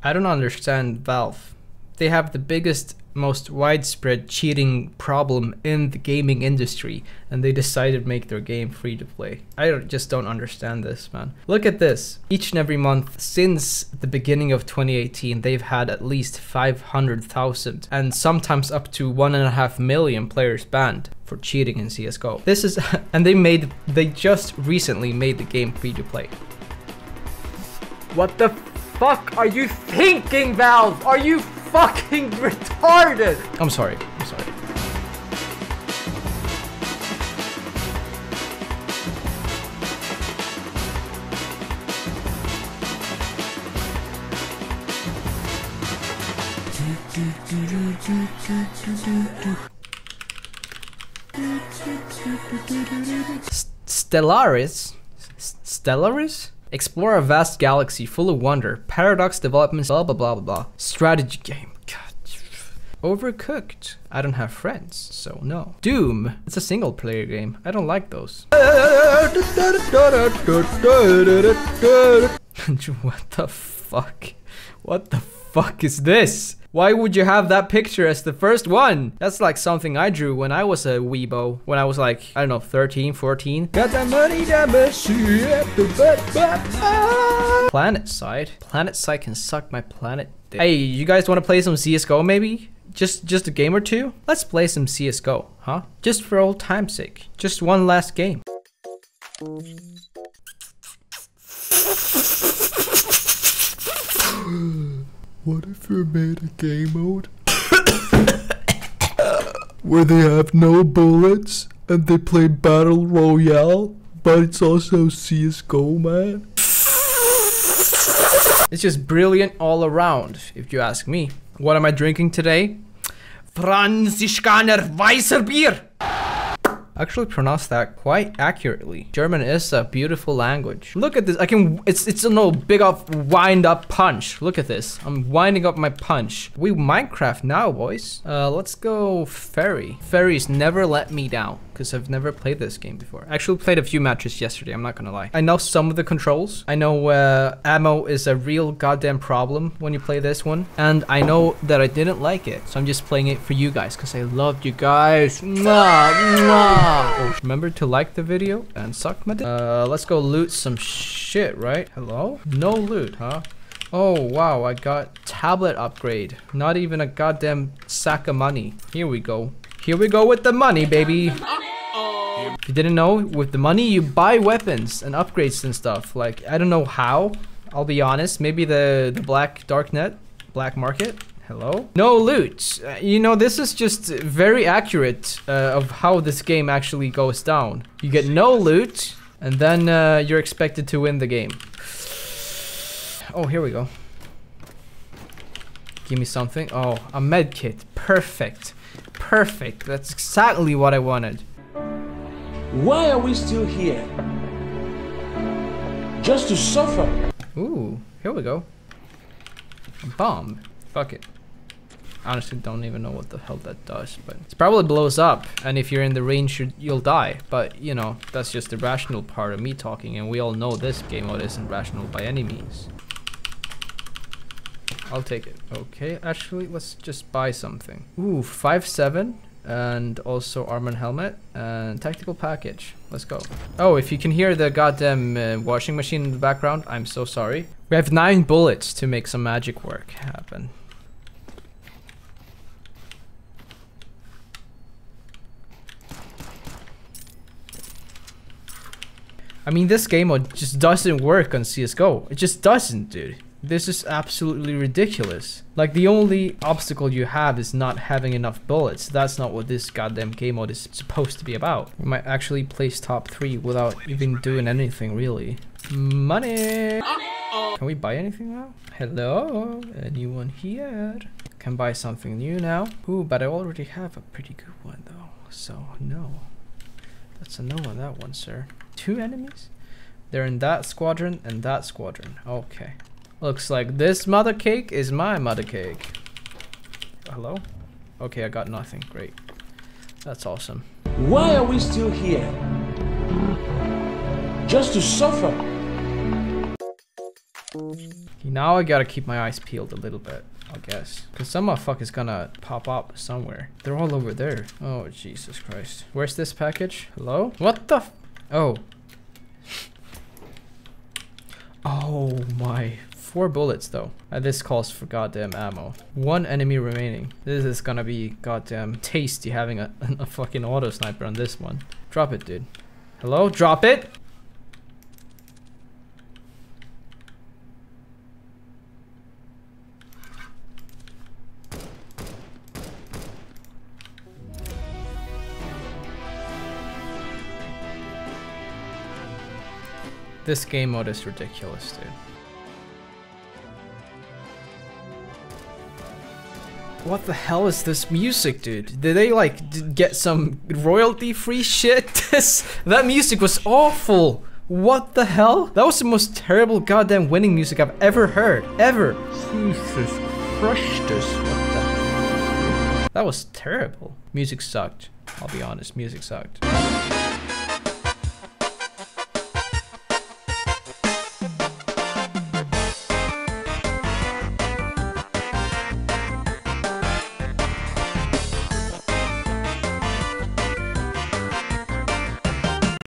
I don't understand Valve. They have the biggest, most widespread cheating problem in the gaming industry, and they decided to make their game free to play. I just don't understand this, man. Look at this. Each and every month since the beginning of 2018, they've had at least 500,000 and sometimes up to 1.5 million players banned for cheating in CS:GO. This is, and they just recently made the game free to play. What the fuck are you thinking, Valve? Are you fucking retarded? I'm sorry. I'm sorry. Stellaris? Stellaris? Explore a vast galaxy full of wonder. Paradox developments, blah blah blah blah blah. Strategy game. God. Overcooked. I don't have friends, so no. Doom. It's a single player game. I don't like those. What the fuck? What the fuck is this? Why would you have that picture as the first one? That's like something I drew when I was a weebo. When I was like, I don't know, 13, 14. Planetside? Planetside can suck my planet dick. Hey, you guys wanna play some CSGO maybe? Just a game or two? Let's play some CSGO, huh? Just for old time's sake. Just one last game. What if we made a game mode where they have no bullets and they play battle royale, but it's also CS:GO, man? It's just brilliant all around, if you ask me. What am I drinking today? Franziskaner Weißer Bier. Actually pronounced that quite accurately. German is a beautiful language. Look at this. I can. It's a little big off wind up punch. Look at this. I'm winding up my punch. We Minecraft now, boys. Let's go ferry. Ferries never let me down because I've never played this game before. I actually played a few matches yesterday. I'm not gonna lie. I know some of the controls. I know ammo is a real goddamn problem when you play this one, and I know that I didn't like it. So I'm just playing it for you guys because I loved you guys. Mwah, mwah. Oh, remember to like the video and suck my dick. Let's go loot some shit, right? Hello? No loot, huh? Oh, wow, I got tablet upgrade. Not even a goddamn sack of money. Here we go. Here we go with the money, baby. Uh-oh. If you didn't know, with the money, you buy weapons and upgrades and stuff. Like, I don't know how. I'll be honest. Maybe the black darknet, black market. Hello? No loot! You know, this is just very accurate of how this game actually goes down. You get no loot, and then you're expected to win the game. Oh, here we go. Give me something. Oh, a med kit. Perfect. Perfect. That's exactly what I wanted. Why are we still here? Just to suffer. Ooh, here we go. A bomb. Fuck it. Honestly, don't even know what the hell that does, but it probably blows up, and if you're in the range, you'll die. But you know, that's just the rational part of me talking, and we all know this game mode isn't rational by any means. I'll take it. Okay, actually, let's just buy something. Ooh, 5-7, and also armor and helmet, and tactical package. Let's go. Oh, if you can hear the goddamn washing machine in the background, I'm so sorry. We have 9 bullets to make some magic work happen. I mean, this game mode just doesn't work on CS:GO. It just doesn't, dude. This is absolutely ridiculous. Like, the only obstacle you have is not having enough bullets. That's not what this goddamn game mode is supposed to be about. We might actually place top 3 without even doing anything, really. Money! Can we buy anything now? Hello? Anyone here? Can buy something new now. Ooh, but I already have a pretty good one, though. So, no. That's a no on that one, sir. 2 enemies? They're in that squadron and that squadron. Okay. Looks like this mother cake is my mother cake. Hello? Okay, I got nothing. Great. That's awesome. Why are we still here? Just to suffer. Now I gotta keep my eyes peeled a little bit, I guess. Because some motherfucker's gonna pop up somewhere. They're all over there. Oh, Jesus Christ. Where's this package? Hello? What the f- Oh. Oh my. 4 bullets though. This calls for goddamn ammo. 1 enemy remaining. This is gonna be goddamn tasty having a fucking auto sniper on this one. Drop it, dude. Hello? Drop it! This game mode is ridiculous, dude. What the hell is this music, dude? Did they like get some royalty-free shit? That music was awful. What the hell? That was the most terrible goddamn winning music I've ever heard, ever. Jesus Christus, what the? That was terrible. Music sucked. I'll be honest, music sucked.